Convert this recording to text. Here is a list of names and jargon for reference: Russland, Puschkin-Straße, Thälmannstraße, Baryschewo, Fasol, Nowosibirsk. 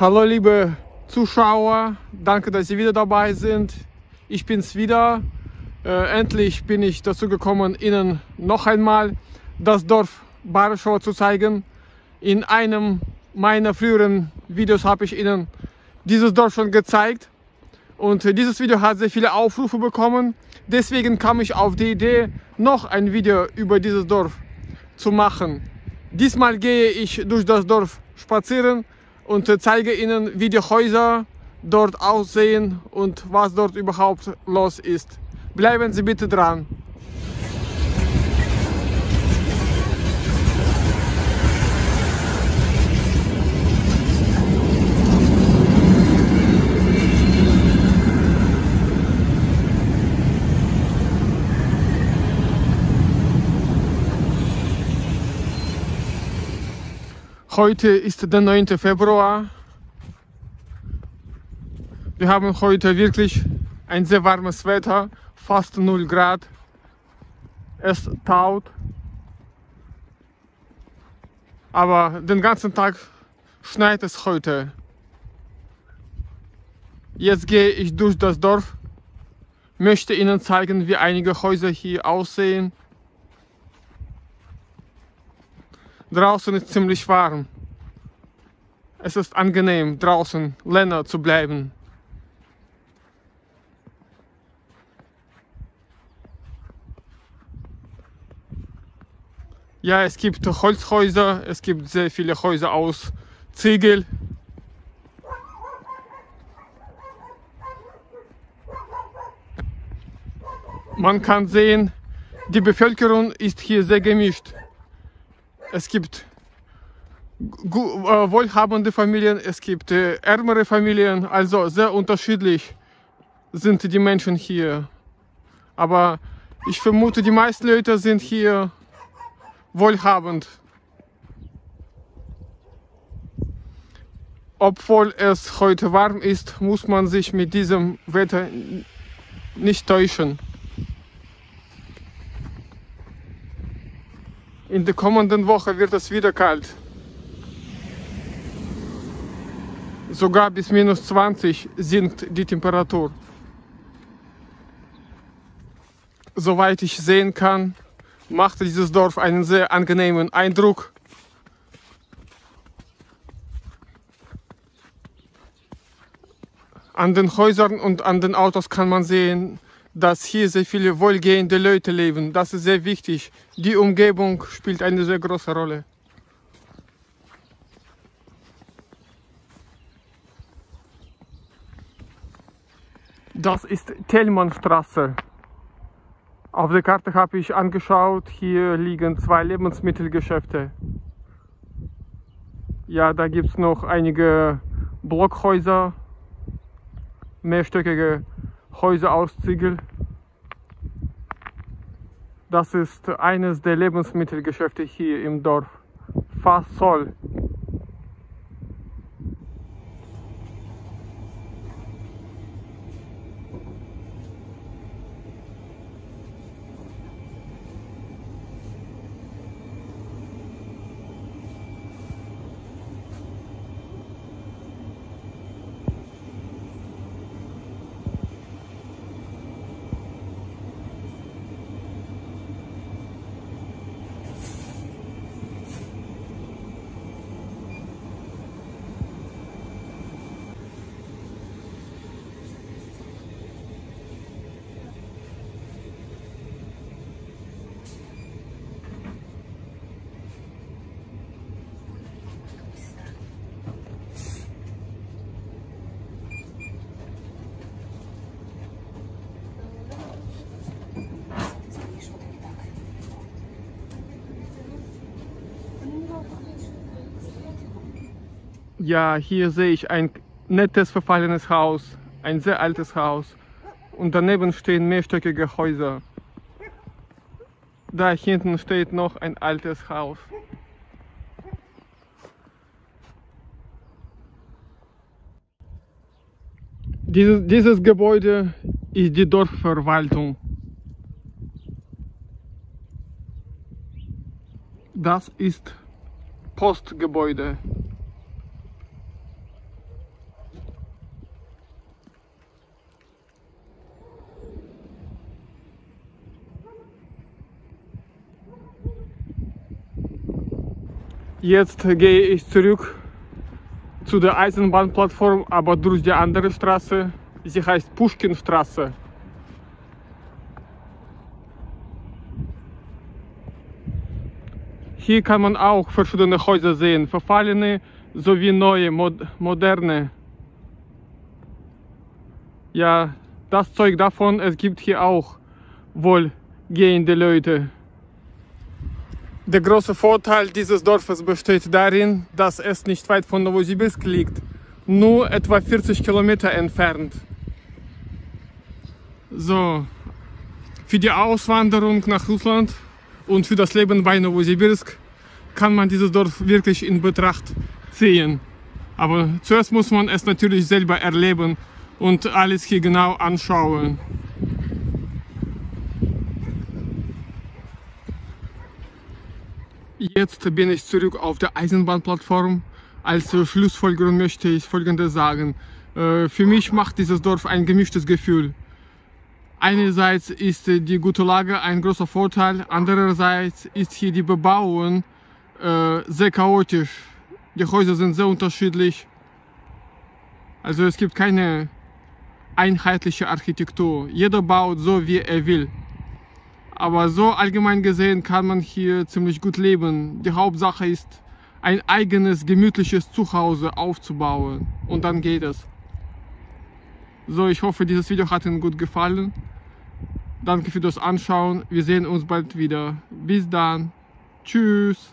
Hallo liebe Zuschauer, danke, dass Sie wieder dabei sind. Ich bin's wieder. Endlich bin ich dazu gekommen, Ihnen noch einmal das Dorf Baryschewo zu zeigen. In einem meiner früheren Videos habe ich Ihnen dieses Dorf schon gezeigt. Und dieses Video hat sehr viele Aufrufe bekommen. Deswegen kam ich auf die Idee, noch ein Video über dieses Dorf zu machen. Diesmal gehe ich durch das Dorf spazieren und zeige Ihnen, wie die Häuser dort aussehen und was dort überhaupt los ist. Bleiben Sie bitte dran. Heute ist der 9. Februar. Wir haben heute wirklich ein sehr warmes Wetter, fast 0 Grad. Es taut. Aber den ganzen Tag schneit es heute. Jetzt gehe ich durch das Dorf, möchte Ihnen zeigen, wie einige Häuser hier aussehen. Draußen ist ziemlich warm. Es ist angenehm, draußen länger zu bleiben. Ja, es gibt Holzhäuser, es gibt sehr viele Häuser aus Ziegel. Man kann sehen, die Bevölkerung ist hier sehr gemischt. Es gibt wohlhabende Familien, es gibt ärmere Familien, also sehr unterschiedlich sind die Menschen hier. Aber ich vermute, die meisten Leute sind hier wohlhabend. Obwohl es heute warm ist, muss man sich mit diesem Wetter nicht täuschen. In der kommenden Woche wird es wieder kalt. Sogar bis minus 20 sinkt die Temperatur. Soweit ich sehen kann, macht dieses Dorf einen sehr angenehmen Eindruck. An den Häusern und an den Autos kann man sehen, dass hier sehr viele wohlgehende Leute leben. Das ist sehr wichtig. Die Umgebung spielt eine sehr große Rolle. Das ist Thälmannstraße. Auf der Karte habe ich angeschaut, hier liegen 2 Lebensmittelgeschäfte. Ja, da gibt es noch einige Blockhäuser, mehrstöckige Häuser aus Ziegel. Das ist eines der Lebensmittelgeschäfte hier im Dorf. Fasol. Ja, hier sehe ich ein nettes, verfallenes Haus, ein sehr altes Haus. Und daneben stehen mehrstöckige Häuser. Da hinten steht noch ein altes Haus. Dieses Gebäude ist die Dorfverwaltung. Das ist Postgebäude. Jetzt gehe ich zurück zu der Eisenbahnplattform, aber durch die andere Straße. Sie heißt Puschkin-Straße. Hier kann man auch verschiedene Häuser sehen, verfallene sowie neue, moderne. Ja, das Zeug davon, es gibt hier auch wohlgehende Leute. Der große Vorteil dieses Dorfes besteht darin, dass es nicht weit von Nowosibirsk liegt, nur etwa 40 Kilometer entfernt. So, für die Auswanderung nach Russland und für das Leben bei Nowosibirsk kann man dieses Dorf wirklich in Betracht ziehen. Aber zuerst muss man es natürlich selber erleben und alles hier genau anschauen. Jetzt bin ich zurück auf der Eisenbahnplattform. Als Schlussfolgerung möchte ich Folgendes sagen. Für mich macht dieses Dorf ein gemischtes Gefühl. Einerseits ist die gute Lage ein großer Vorteil, andererseits ist hier die Bebauung sehr chaotisch. Die Häuser sind sehr unterschiedlich. Also es gibt keine einheitliche Architektur. Jeder baut so, wie er will. Aber so allgemein gesehen kann man hier ziemlich gut leben. Die Hauptsache ist, ein eigenes, gemütliches Zuhause aufzubauen. Und dann geht es. So, ich hoffe, dieses Video hat Ihnen gut gefallen. Danke für das Anschauen. Wir sehen uns bald wieder. Bis dann. Tschüss.